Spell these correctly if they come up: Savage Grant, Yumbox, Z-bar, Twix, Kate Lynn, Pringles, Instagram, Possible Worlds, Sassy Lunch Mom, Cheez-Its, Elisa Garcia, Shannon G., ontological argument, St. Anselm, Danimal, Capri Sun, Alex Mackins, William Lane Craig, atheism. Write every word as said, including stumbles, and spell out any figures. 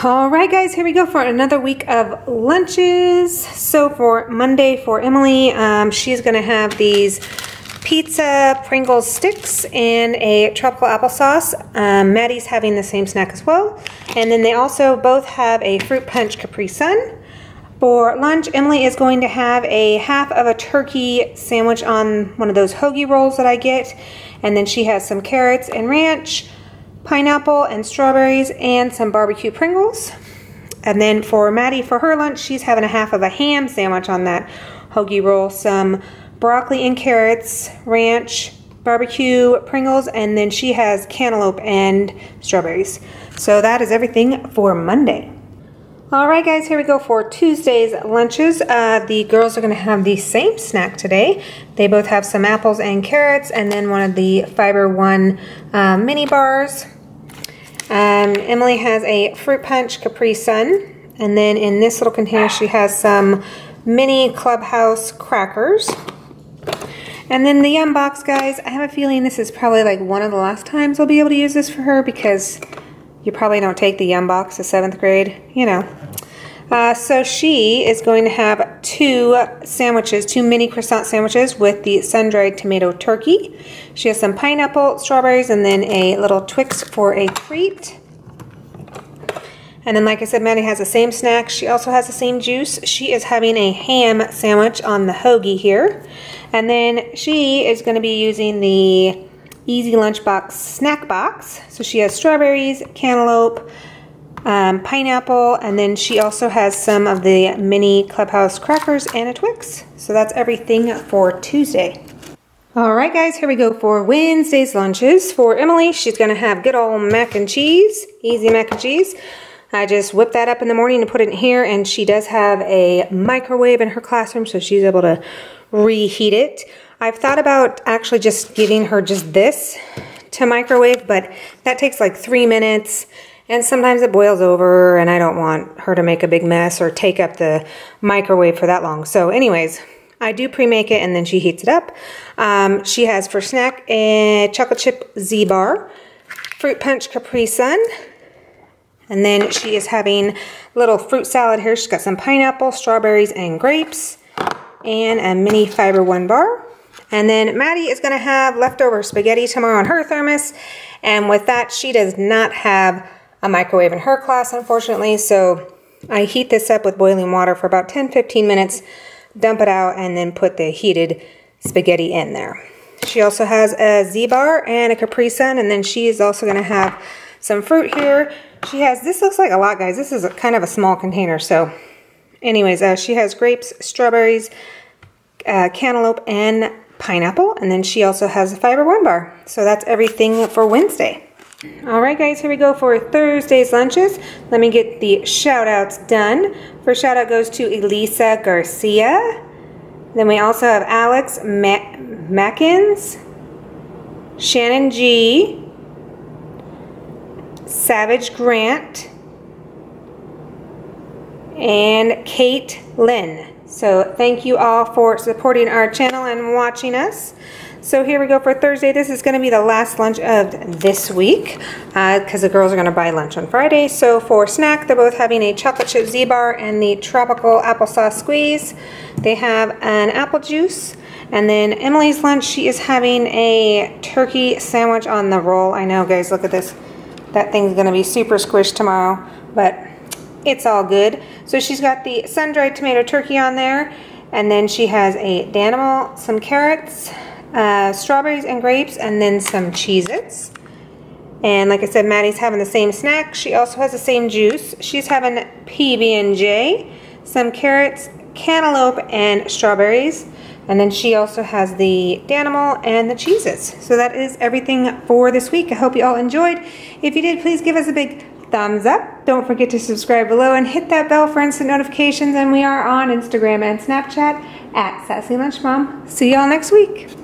All right, guys, here we go for another week of lunches. So for Monday for Emily, um, she's gonna have these pizza Pringles sticks and a tropical applesauce. Um, Maddie's having the same snack as well. And then they also both have a fruit punch Capri Sun. For lunch, Emily is going to have a half of a turkey sandwich on one of those hoagie rolls that I get. And then she has some carrots and ranch, pineapple and strawberries, and some barbecue Pringles. And then for Maddie, for her lunch, she's having a half of a ham sandwich on that hoagie roll, some broccoli and carrots, ranch, barbecue Pringles, and then she has cantaloupe and strawberries. So that is everything for Monday. All right, guys, here we go for Tuesday's lunches. Uh, the girls are gonna have the same snack today. They both have some apples and carrots and then one of the Fiber One uh, mini bars. Um, Emily has a fruit punch Capri Sun. And then in this little container, she has some mini Clubhouse crackers. And then the Yumbox, guys, I have a feeling this is probably like one of the last times I'll be able to use this for her because you probably don't take the Yumbox to seventh grade, you know. Uh, so she is going to have two sandwiches, two mini croissant sandwiches with the sun-dried tomato turkey. She has some pineapple, strawberries, and then a little Twix for a treat. And then, like I said, Maddie has the same snack. She also has the same juice. She is having a ham sandwich on the hoagie here. And then she is going to be using the Easy Lunchbox snack box. So she has strawberries, cantaloupe, um, pineapple, and then she also has some of the mini Clubhouse crackers and a Twix. So that's everything for Tuesday. All right, guys, here we go for Wednesday's lunches. For Emily, she's gonna have good old mac and cheese, easy mac and cheese. I just whipped that up in the morning and put it in here, and she does have a microwave in her classroom, so she's able to reheat it. I've thought about actually just giving her just this to microwave, but that takes like three minutes and sometimes it boils over and I don't want her to make a big mess or take up the microwave for that long. So anyways, I do pre-make it and then she heats it up. Um, she has for snack a chocolate chip Z-bar, fruit punch Capri Sun, and then she is having little fruit salad here. She's got some pineapple, strawberries, and grapes, and a mini Fiber One bar. And then Maddie is gonna have leftover spaghetti tomorrow in her thermos. And with that, she does not have a microwave in her class, unfortunately. So I heat this up with boiling water for about ten to fifteen minutes, dump it out, and then put the heated spaghetti in there. She also has a Z-bar and a Capri Sun, and then she is also gonna have some fruit here. She has, this looks like a lot, guys. This is a, kind of a small container, so. Anyways, uh, she has grapes, strawberries, uh, cantaloupe, and pineapple, and then she also has a Fiber One bar. So that's everything for Wednesday. All right, guys, here we go for Thursday's lunches. Let me get the shout outs done. First shout out goes to Elisa Garcia. Then we also have Alex Mackins, Shannon G., Savage Grant, and Kate Lynn. So thank you all for supporting our channel and watching us. So here we go for Thursday. This is gonna be the last lunch of this week because uh, the girls are gonna buy lunch on Friday. So for snack, they're both having a chocolate chip Z-bar and the tropical applesauce squeeze. They have an apple juice. And then Emily's lunch, she is having a turkey sandwich on the roll. I know, guys, look at this. That thing's gonna be super squished tomorrow, but it's all good. So she's got the sun-dried tomato turkey on there, and then she has a Danimal, some carrots, uh, strawberries and grapes, and then some Cheez-Its. And like I said, Maddie's having the same snack. She also has the same juice. She's having P B and J, some carrots, cantaloupe, and strawberries. And then she also has the Danimal and the Cheez-Its. So that is everything for this week. I hope you all enjoyed. If you did, please give us a big thumbs up. Don't forget to subscribe below and hit that bell for instant notifications. And we are on Instagram and Snapchat at Sassy Lunch Mom. See y'all next week.